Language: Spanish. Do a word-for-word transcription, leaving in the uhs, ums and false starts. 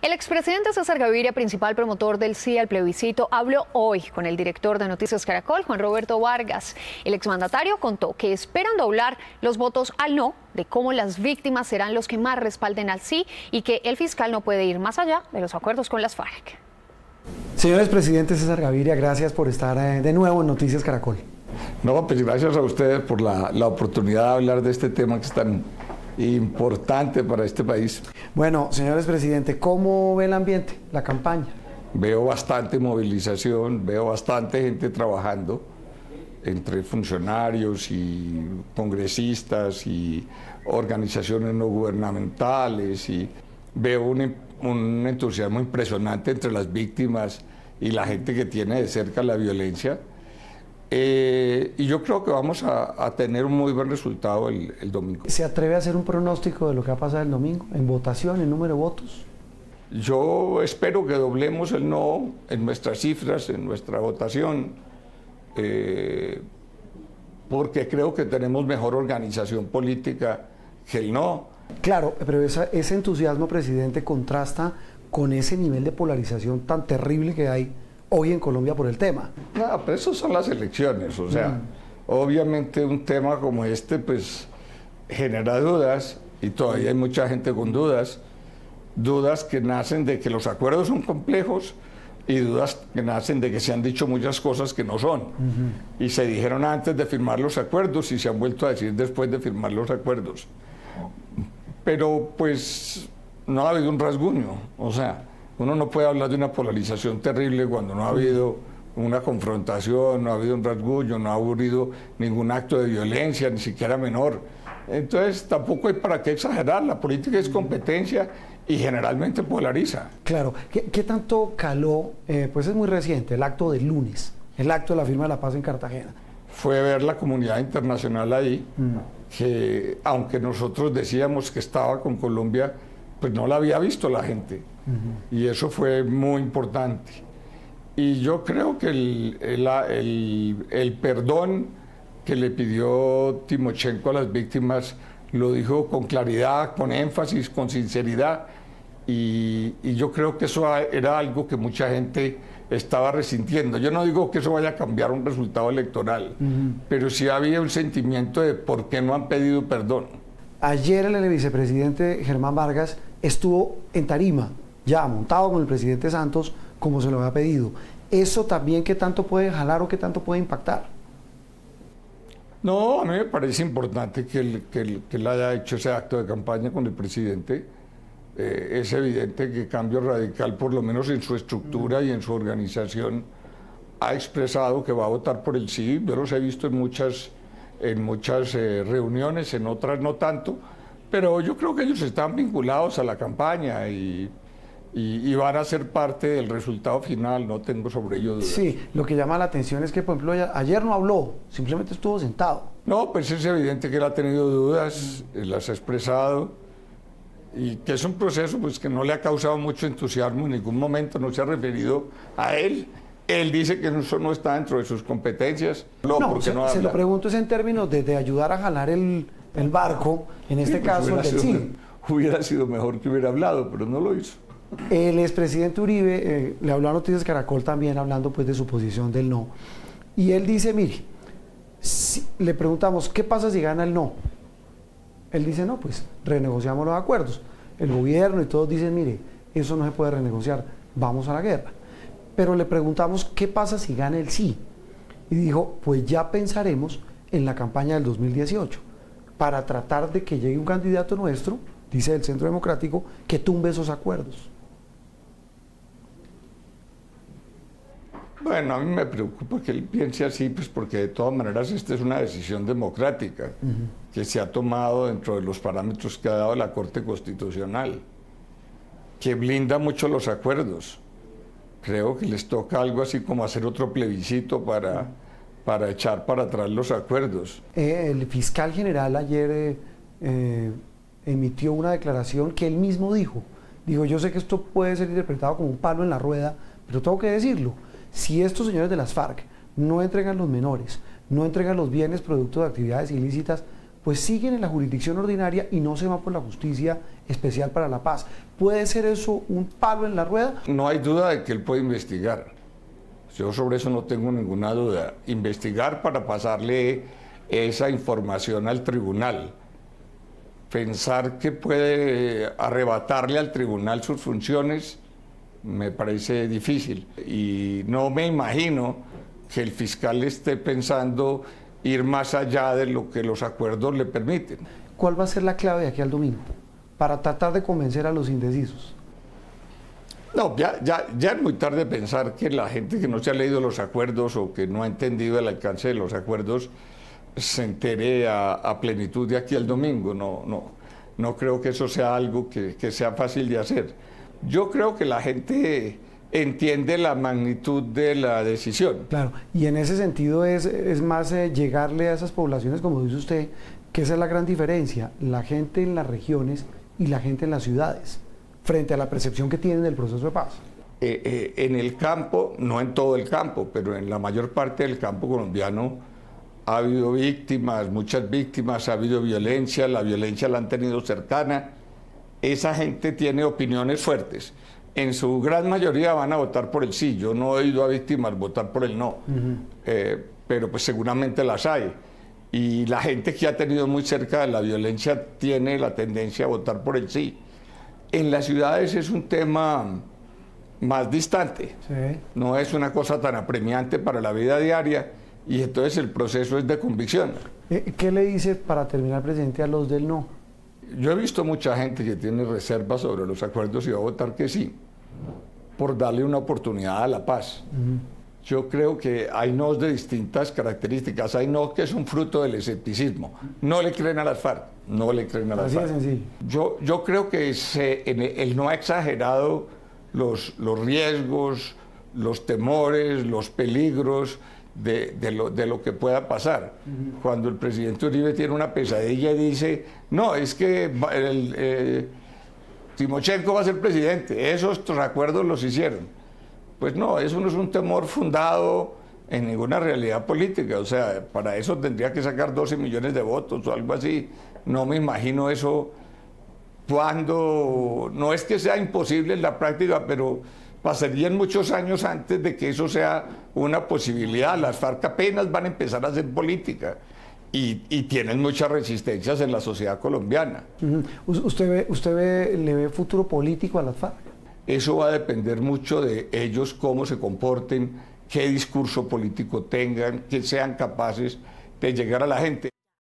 El expresidente César Gaviria, principal promotor del sí al plebiscito, habló hoy con el director de Noticias Caracol, Juan Roberto Vargas. El exmandatario contó que esperan doblar los votos al no, de cómo las víctimas serán los que más respalden al sí y que el fiscal no puede ir más allá de los acuerdos con las FARC. Señores presidentes, César Gaviria, gracias por estar de nuevo en Noticias Caracol. No, pues gracias a ustedes por la, la oportunidad de hablar de este tema que es tan importante para este país. Bueno, señores presidentes, ¿cómo ve el ambiente, la campaña? Veo bastante movilización, veo bastante gente trabajando, entre funcionarios y congresistas y organizaciones no gubernamentales, y veo un, un entusiasmo impresionante entre las víctimas y la gente que tiene de cerca la violencia. Eh, y yo creo que vamos a, a tener un muy buen resultado el, el domingo. ¿Se atreve a hacer un pronóstico de lo que va a pasar el domingo? ¿En votación, en número de votos? Yo espero que doblemos el no en nuestras cifras, en nuestra votación, eh, porque creo que tenemos mejor organización política que el no. Claro, pero esa, ese entusiasmo, presidente, contrasta con ese nivel de polarización tan terrible que hay hoy en Colombia por el tema. Ah, pero eso son las elecciones, o sea, mm. obviamente un tema como este pues genera dudas, y todavía hay mucha gente con dudas, dudas que nacen de que los acuerdos son complejos y dudas que nacen de que se han dicho muchas cosas que no son, mm-hmm. y se dijeron antes de firmar los acuerdos y se han vuelto a decir después de firmar los acuerdos, pero pues no ha habido un rasguño, o sea, uno no puede hablar de una polarización terrible cuando no ha habido una confrontación, no ha habido un rasguño, no ha habido ningún acto de violencia, ni siquiera menor. Entonces tampoco hay para qué exagerar, la política es competencia y generalmente polariza. Claro, ¿qué, qué tanto caló? Eh, pues es muy reciente, el acto del lunes, el acto de la firma de la paz en Cartagena. Fue ver la comunidad internacional ahí, mm. que aunque nosotros decíamos que estaba con Colombia, pues no la había visto la gente, uh-huh. y eso fue muy importante. Y yo creo que el, el, el, el perdón que le pidió Timochenko a las víctimas lo dijo con claridad, con énfasis, con sinceridad, y, y yo creo que eso era algo que mucha gente estaba resintiendo. Yo no digo que eso vaya a cambiar un resultado electoral, uh-huh. pero sí había un sentimiento de por qué no han pedido perdón. Ayer el vicepresidente Germán Vargas estuvo en tarima, ya montado con el presidente Santos, como se lo había pedido. ¿Eso también qué tanto puede jalar o qué tanto puede impactar? No, a mí me parece importante que él, que él, que él haya hecho ese acto de campaña con el presidente. Eh, es evidente que Cambio Radical, por lo menos en su estructura y en su organización, ha expresado que va a votar por el sí. Yo los he visto en muchas... en muchas eh, reuniones, en otras no tanto, pero yo creo que ellos están vinculados a la campaña y, y, y van a ser parte del resultado final, no tengo sobre ello dudas. Sí, lo que llama la atención es que, por ejemplo, ayer no habló, simplemente estuvo sentado. No, pues es evidente que él ha tenido dudas, él las ha expresado, y que es un proceso pues que no le ha causado mucho entusiasmo en ningún momento, no se ha referido a él. Él dice que eso no está dentro de sus competencias. No, no, porque se, no se lo pregunto es en términos de, de ayudar a jalar el, el barco, en este sí, pues caso el del sí. Hubiera sido mejor que hubiera hablado, pero no lo hizo. El expresidente Uribe eh, le habló a Noticias Caracol también, hablando pues de su posición del no. Y él dice, mire, si, le preguntamos, ¿qué pasa si gana el no? Él dice, no, pues renegociamos los acuerdos. El gobierno y todos dicen, mire, eso no se puede renegociar, vamos a la guerra. Pero le preguntamos qué pasa si gana el sí, y dijo, pues ya pensaremos en la campaña del dos mil dieciocho, para tratar de que llegue un candidato nuestro, dice el Centro Democrático, que tumbe esos acuerdos. Bueno, a mí me preocupa que él piense así, pues porque de todas maneras esta es una decisión democrática, uh-huh. que se ha tomado dentro de los parámetros que ha dado la Corte Constitucional, que blinda mucho los acuerdos. Creo que les toca algo así como hacer otro plebiscito para, para echar para atrás los acuerdos. Eh, el fiscal general ayer eh, eh, emitió una declaración que él mismo dijo. Dijo, yo sé que esto puede ser interpretado como un palo en la rueda, pero tengo que decirlo. Si estos señores de las FARC no entregan los menores, no entregan los bienes producto de actividades ilícitas, pues siguen en la jurisdicción ordinaria y no se van por la justicia especial para la paz. ¿Puede ser eso un palo en la rueda? No hay duda de que él puede investigar. Yo sobre eso no tengo ninguna duda. Investigar para pasarle esa información al tribunal. Pensar que puede arrebatarle al tribunal sus funciones me parece difícil. Y no me imagino que el fiscal esté pensando ir más allá de lo que los acuerdos le permiten. ¿Cuál va a ser la clave de aquí al domingo para tratar de convencer a los indecisos? No, ya, ya, ya es muy tarde pensar que la gente que no se ha leído los acuerdos o que no ha entendido el alcance de los acuerdos se entere a, a plenitud de aquí al domingo. No, no, no creo que eso sea algo que, que sea fácil de hacer. Yo creo que la gente entiende la magnitud de la decisión. Claro, y en ese sentido es, es más eh, llegarle a esas poblaciones, como dice usted, que esa es la gran diferencia, la gente en las regiones y la gente en las ciudades, frente a la percepción que tienen del proceso de paz. Eh, eh, en el campo, no en todo el campo, pero en la mayor parte del campo colombiano ha habido víctimas, muchas víctimas, ha habido violencia, la violencia la han tenido cercana. Esa gente tiene opiniones fuertes. En su gran mayoría van a votar por el sí. Yo no he oído a víctimas votar por el no, uh-huh. eh, pero pues seguramente las hay. Y la gente que ha tenido muy cerca de la violencia tiene la tendencia a votar por el sí. En las ciudades es un tema más distante, sí. No es una cosa tan apremiante para la vida diaria y entonces el proceso es de convicción. ¿Qué le dice, para terminar, presidente, a los del no? Yo he visto mucha gente que tiene reservas sobre los acuerdos y va a votar que sí, por darle una oportunidad a la paz. Uh-huh. Yo creo que hay nos de distintas características. Hay nos que son fruto del escepticismo. No le creen a las FARC, no le creen a las FARC. Así de sencillo. Yo, yo creo que se, en el no ha exagerado los, los riesgos, los temores, los peligros de, de, lo, de lo que pueda pasar. Uh-huh. Cuando el presidente Uribe tiene una pesadilla y dice, no, es que el... Eh, Timochenko va a ser presidente, esos acuerdos los hicieron. Pues no, eso no es un temor fundado en ninguna realidad política, o sea, para eso tendría que sacar doce millones de votos o algo así. No me imagino eso cuando, no es que sea imposible en la práctica, pero pasarían muchos años antes de que eso sea una posibilidad. Las FARC apenas van a empezar a hacer política. Y, y tienen muchas resistencias en la sociedad colombiana. Uh-huh. ¿Usted, ve, usted ve, le ve futuro político a las FARC? Eso va a depender mucho de ellos, cómo se comporten, qué discurso político tengan, que sean capaces de llegar a la gente.